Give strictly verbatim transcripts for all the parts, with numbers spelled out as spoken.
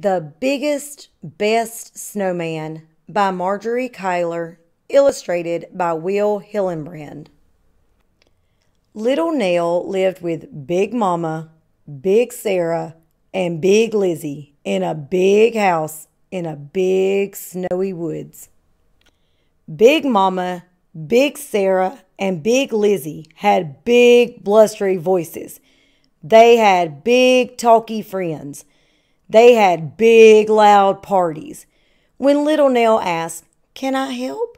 The Biggest, Best Snowman by Margery Cuyler, illustrated by Will Hillenbrand. Little Nell lived with Big Mama, Big Sarah, and Big Lizzie in a big house in a big snowy woods. Big Mama, Big Sarah, and Big Lizzie had big blustery voices. They had big talky friends. They had big, loud parties. When Little Nell asked, "Can I help?"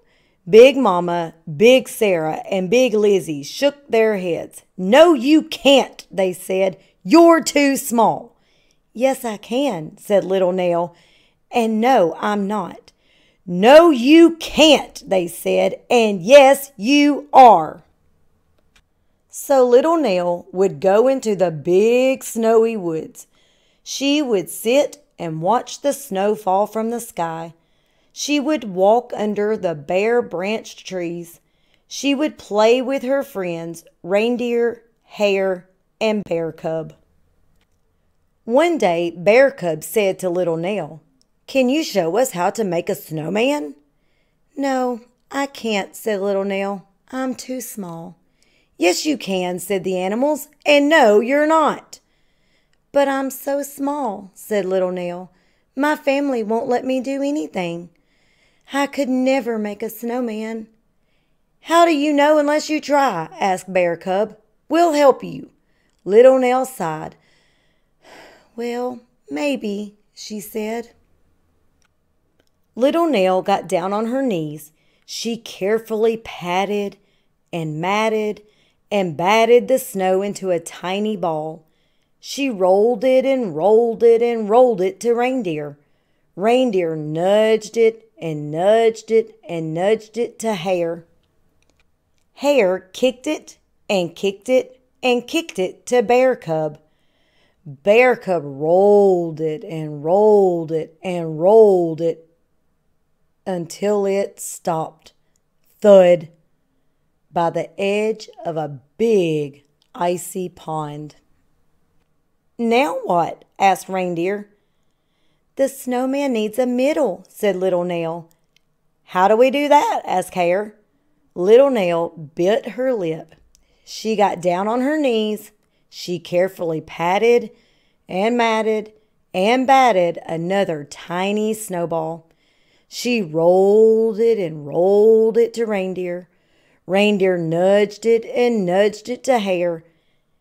Big Mama, Big Sarah, and Big Lizzie shook their heads. "No, you can't," they said. "You're too small." "Yes, I can," said Little Nell. "And no, I'm not." "No, you can't," they said. "And yes, you are." So Little Nell would go into the big snowy woods. She would sit and watch the snow fall from the sky. She would walk under the bare branched trees. She would play with her friends, Reindeer, Hare, and Bear Cub. One day, Bear Cub said to Little Nell, "Can you show us how to make a snowman?" "No, I can't," said Little Nell. "I'm too small." "Yes, you can," said the animals, "and no, you're not." "But I'm so small," said Little Nell. "My family won't let me do anything. I could never make a snowman." "How do you know unless you try?" asked Bear Cub. "We'll help you." Little Nell sighed. "Well, maybe," she said. Little Nell got down on her knees. She carefully patted and matted and batted the snow into a tiny ball. She rolled it and rolled it and rolled it to Reindeer. Reindeer nudged it and nudged it and nudged it to Hare. Hare kicked it and kicked it and kicked it to Bear Cub. Bear Cub rolled it and rolled it and rolled it until it stopped, thud, by the edge of a big icy pond. "Now what?" asked Reindeer. "The snowman needs a middle," said Little Nell. "How do we do that?" asked Hare. Little Nell bit her lip. She got down on her knees. She carefully patted and matted and batted another tiny snowball. She rolled it and rolled it to Reindeer. Reindeer nudged it and nudged it to Hare.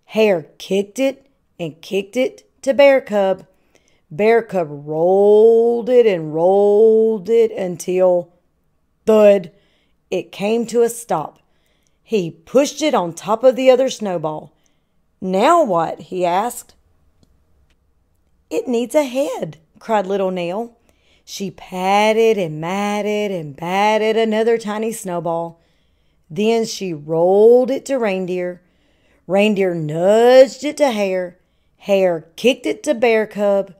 Hare kicked it and kicked it to Bear Cub. Bear Cub rolled it and rolled it until, thud, it came to a stop. He pushed it on top of the other snowball. "Now what?" he asked. "It needs a head," cried Little Nell. She patted and matted and batted another tiny snowball. Then she rolled it to Reindeer. Reindeer nudged it to Hare. Hare kicked it to Bear Cub.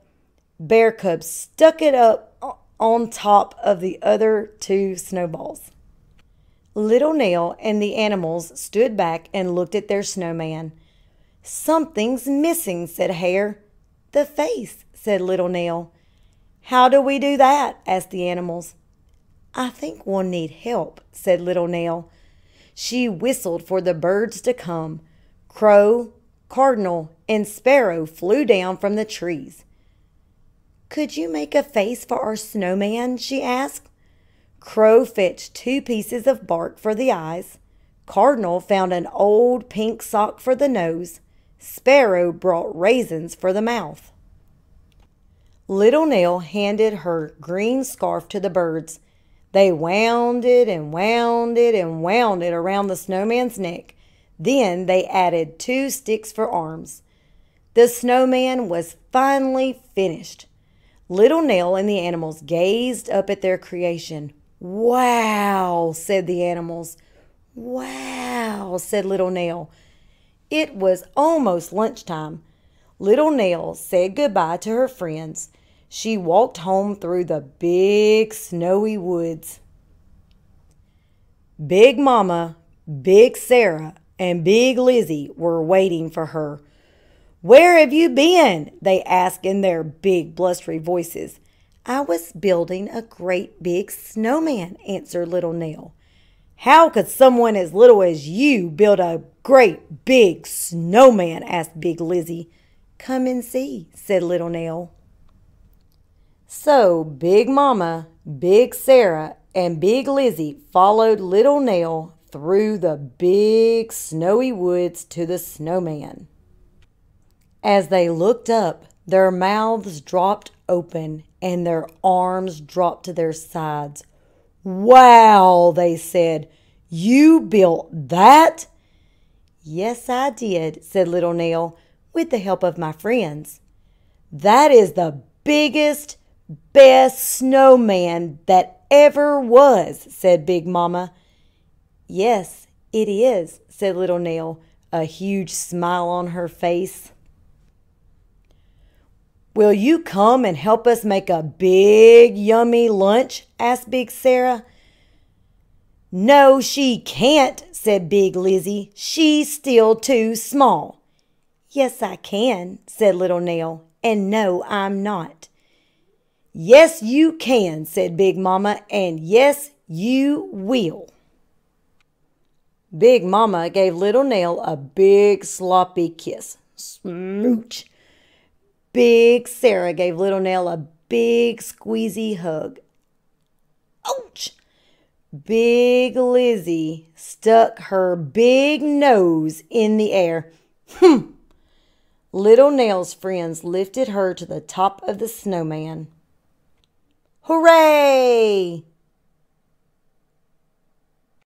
Bear Cub stuck it up on top of the other two snowballs. Little Nell and the animals stood back and looked at their snowman. "Something's missing," said Hare. "The face," said Little Nell. "How do we do that?" asked the animals. "I think we'll need help," said Little Nell. She whistled for the birds to come. Crow, Cardinal, and Sparrow flew down from the trees. "Could you make a face for our snowman?" she asked. Crow fetched two pieces of bark for the eyes. Cardinal found an old pink sock for the nose. Sparrow brought raisins for the mouth. Little Nell handed her green scarf to the birds. They wound it and wound it and wound it around the snowman's neck. Then they added two sticks for arms. The snowman was finally finished. Little Nell and the animals gazed up at their creation. "Wow," said the animals. "Wow," said Little Nell. It was almost lunchtime. Little Nell said goodbye to her friends. She walked home through the big snowy woods. Big Mama, Big Sarah, and Big Lizzie were waiting for her. "Where have you been?" they asked in their big, blustery voices. "I was building a great big snowman," answered Little Nell. "How could someone as little as you build a great big snowman?" asked Big Lizzie. "Come and see," said Little Nell. So Big Mama, Big Sarah, and Big Lizzie followed Little Nell through the big snowy woods to the snowman. As they looked up, their mouths dropped open and their arms dropped to their sides. "Wow," they said. "You built that?" "Yes, I did," said Little Nell, "with the help of my friends." "That is the biggest, best snowman that ever was," said Big Mama. "Yes, it is," said Little Nell, a huge smile on her face. "Will you come and help us make a big, yummy lunch?" asked Big Sarah. "No, she can't," said Big Lizzie. "She's still too small." "Yes, I can," said Little Nell, "and no, I'm not." "Yes, you can," said Big Mama, "and yes, you will." Big Mama gave Little Nell a big, sloppy kiss. "Smooch." Big Sarah gave Little Nell a big squeezy hug. "Ouch!" Big Lizzie stuck her big nose in the air. "Hm!" Little Nell's friends lifted her to the top of the snowman. "Hooray!"